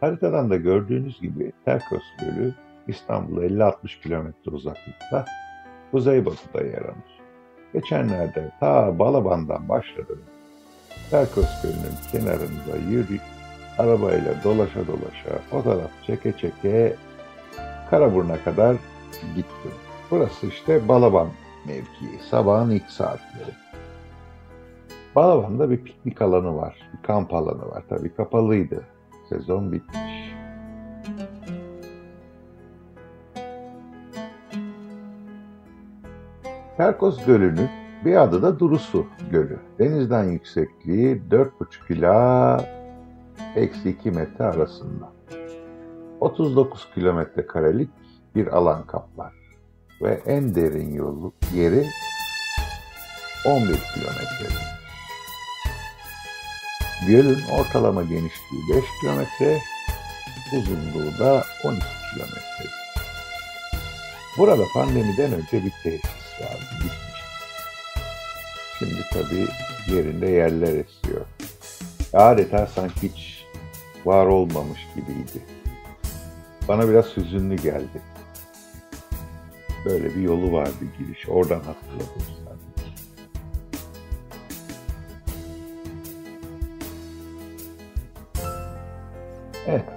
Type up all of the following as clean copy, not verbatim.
Haritadan da gördüğünüz gibi Terkos Gölü İstanbul'a 50-60 kilometre uzaklıkta kuzeybatıda yer alır. Geçenlerde ta Balaban'dan başladım. Terkos Gölü'nün kenarında yürüyüp arabayla dolaşa dolaşa fotoğraf çeke çeke Karaburun'a kadar gittim. Burası işte Balaban mevkii, sabahın ilk saatleri. Balaban'da bir piknik alanı var, bir kamp alanı var. Tabii kapalıydı, sezon bitmiş. Terkos Gölü'nün bir adı da Durusu Gölü. Denizden yüksekliği 4,5 ila -2 metre arasında. 39 kilometre karelik bir alan kaplar ve en derin yeri 11 kilometre. Gölün ortalama genişliği 5 kilometre, uzunluğu da 12 kilometre. Burada pandemiden önce bir tesis vardı, bitmiş. Şimdi tabii yerinde yerler esiyor. Adeta sanki hiç var olmamış gibiydi. Bana biraz hüzünlü geldi. Böyle bir yolu vardı giriş, oradan hatırladım.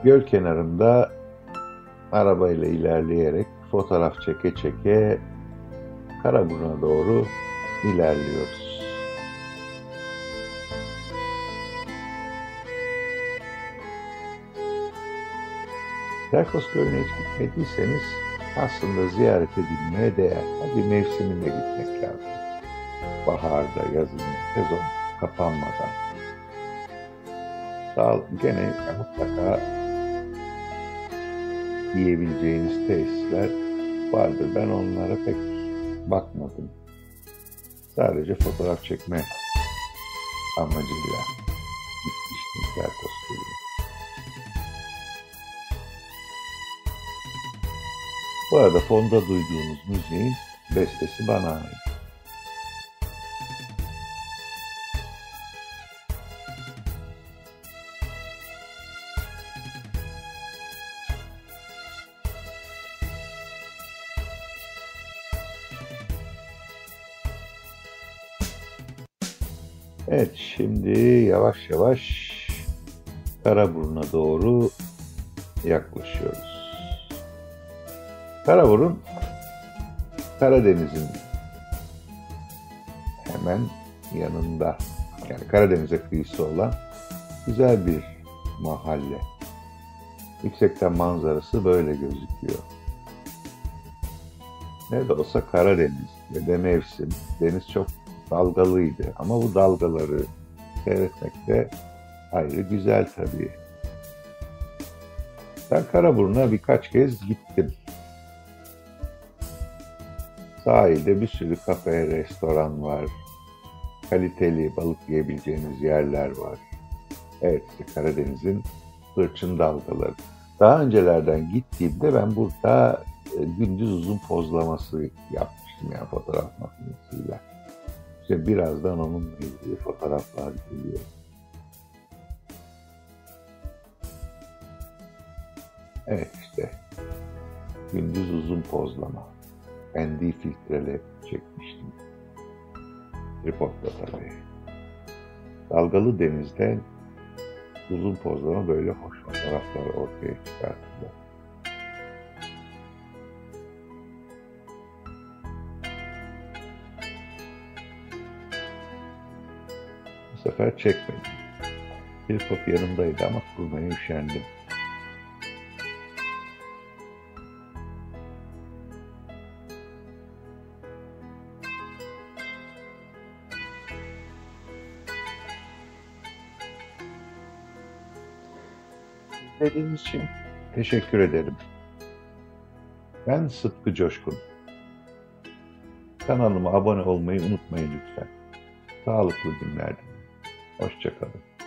Göl kenarında arabayla ilerleyerek fotoğraf çeke çeke Karaburun'a doğru ilerliyoruz. Terkos Gölü'ne hiç gitmediyseniz aslında ziyaret edilmeye değer. Hadi mevsiminde gitmek lazım. Baharda, yazın, sezon kapanmadan. Gene mutlaka yiyebileceğiniz tesisler vardır. Ben onlara pek bakmadım. Sadece fotoğraf çekme amacıyla gitmiştim Terkos Gölü'ne. Bu arada fonda duyduğunuz müziğin bestesi bana ait. Evet, şimdi yavaş yavaş Karaburun'a doğru yaklaşıyoruz. Karaburun, Karadeniz'in hemen yanında, yani Karadeniz'e kıyısı olan güzel bir mahalle. Yüksekten manzarası böyle gözüküyor. Ne de olsa Karadeniz ve de mevsim, deniz çok dalgalıydı ama bu dalgaları seyretmek de ayrı güzel tabii. Ben Karaburun'a birkaç kez gittim. Sahilde bir sürü kafe, restoran var. Kaliteli balık yiyebileceğiniz yerler var. Evet, Karadeniz'in hırçın dalgaları. Daha öncelerden gittiğimde ben burada gündüz uzun pozlaması yapmıştım, yani fotoğraf makinesiyle. İşte birazdan onun ilgili fotoğraflar geliyor. Evet işte. Gündüz uzun pozlama. ND filtrele çekmiştim. Tripodla tabii. Dalgalı denizde uzun pozlama böyle hoş fotoğraflar ortaya çıkartılıyor. Bu sefer çekmedim. Tripod yanımdaydı ama kurmaya üşendim. İzlediğiniz için teşekkür ederim. Ben Sıtkı Coşkun. Kanalıma abone olmayı unutmayın lütfen. Sağlıklı günler dilerim. Hoşça kalın.